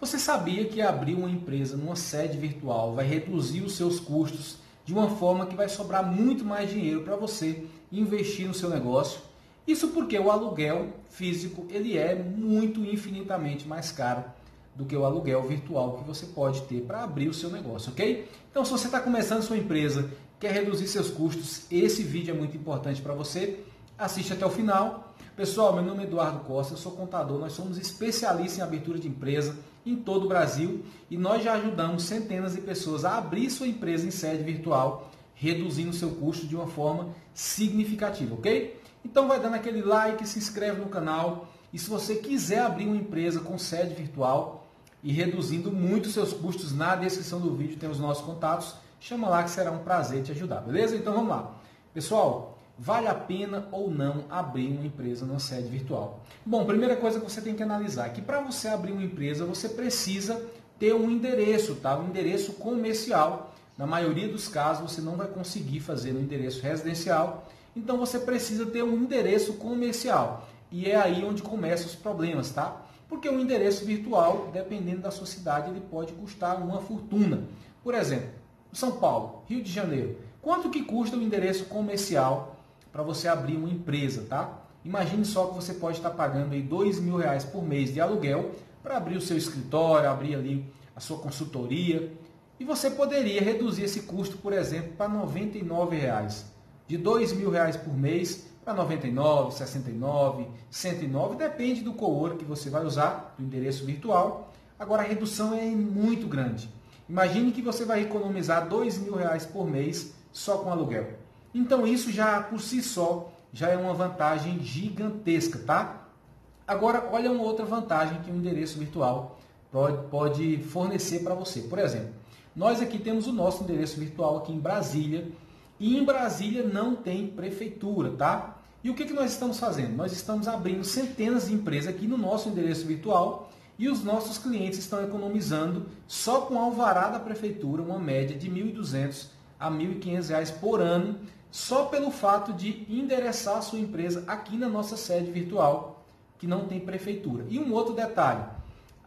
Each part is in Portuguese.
Você sabia que abrir uma empresa numa sede virtual vai reduzir os seus custos de uma forma que vai sobrar muito mais dinheiro para você investir no seu negócio? Isso porque o aluguel físico ele é infinitamente mais caro do que o aluguel virtual que você pode ter para abrir o seu negócio, ok? Então, se você está começando sua empresa, quer reduzir seus custos, esse vídeo é muito importante para você. Assiste até o final. Pessoal, meu nome é Eduardo Costa, eu sou contador, nós somos especialistas em abertura de empresa em todo o Brasil e nós já ajudamos centenas de pessoas a abrir sua empresa em sede virtual, reduzindo seu custo de uma forma significativa, ok? Então vai dando aquele like, se inscreve no canal e se você quiser abrir uma empresa com sede virtual e reduzindo muito seus custos, na descrição do vídeo tem os nossos contatos, chama lá que será um prazer te ajudar, beleza? Então vamos lá. Pessoal, vale a pena ou não abrir uma empresa numa sede virtual? Bom, primeira coisa que você tem que analisar é que para você abrir uma empresa você precisa ter um endereço, tá? Um endereço comercial. Na maioria dos casos você não vai conseguir fazer no endereço residencial. Então você precisa ter um endereço comercial e é aí onde começam os problemas, tá? Porque um endereço virtual, dependendo da sua cidade, ele pode custar uma fortuna. Por exemplo, São Paulo, Rio de Janeiro. Quanto que custa um endereço comercial para você abrir uma empresa, tá? Imagine só que você pode estar pagando aí R$2.000 por mês de aluguel para abrir o seu escritório, abrir ali a sua consultoria e você poderia reduzir esse custo, por exemplo, para R$99. De R$2.000 por mês para 99, 69, 109, depende do co-work que você vai usar, do endereço virtual. Agora a redução é muito grande. Imagine que você vai economizar R$2.000 por mês só com aluguel. Então isso já por si só já é uma vantagem gigantesca, tá? Agora olha uma outra vantagem que um endereço virtual pode fornecer para você. Por exemplo, nós aqui temos o nosso endereço virtual aqui em Brasília. E em Brasília não tem prefeitura, tá? E o que nós estamos fazendo? Nós estamos abrindo centenas de empresas aqui no nosso endereço virtual e os nossos clientes estão economizando só com alvará da prefeitura uma média de R$1.200 a R$1.500 por ano, só pelo fato de endereçar a sua empresa aqui na nossa sede virtual, que não tem prefeitura. E um outro detalhe,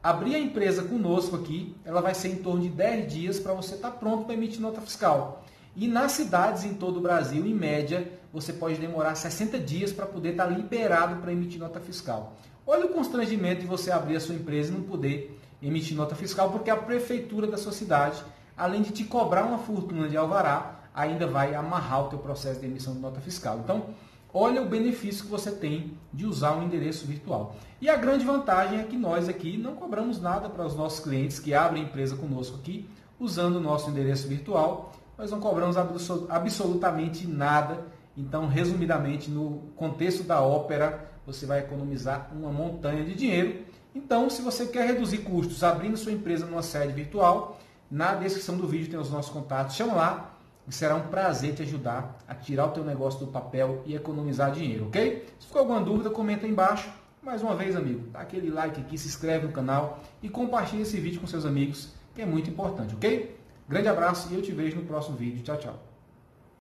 abrir a empresa conosco aqui, ela vai ser em torno de 10 dias para você estar pronto para emitir nota fiscal. E nas cidades em todo o Brasil, em média, você pode demorar 60 dias para poder estar liberado para emitir nota fiscal. Olha o constrangimento de você abrir a sua empresa e não poder emitir nota fiscal, porque a prefeitura da sua cidade, além de te cobrar uma fortuna de alvará, ainda vai amarrar o teu processo de emissão de nota fiscal. Então, olha o benefício que você tem de usar um endereço virtual. E a grande vantagem é que nós aqui não cobramos nada para os nossos clientes que abrem empresa conosco aqui, usando o nosso endereço virtual. Nós não cobramos absolutamente nada. Então, resumidamente, no contexto da ópera, você vai economizar uma montanha de dinheiro. Então, se você quer reduzir custos abrindo sua empresa numa sede virtual, na descrição do vídeo tem os nossos contatos. Chama lá, será um prazer te ajudar a tirar o teu negócio do papel e economizar dinheiro, ok? Se ficou alguma dúvida, comenta aí embaixo. Mais uma vez, amigo, dá aquele like aqui, se inscreve no canal e compartilha esse vídeo com seus amigos, que é muito importante, ok? Grande abraço e eu te vejo no próximo vídeo. Tchau, tchau.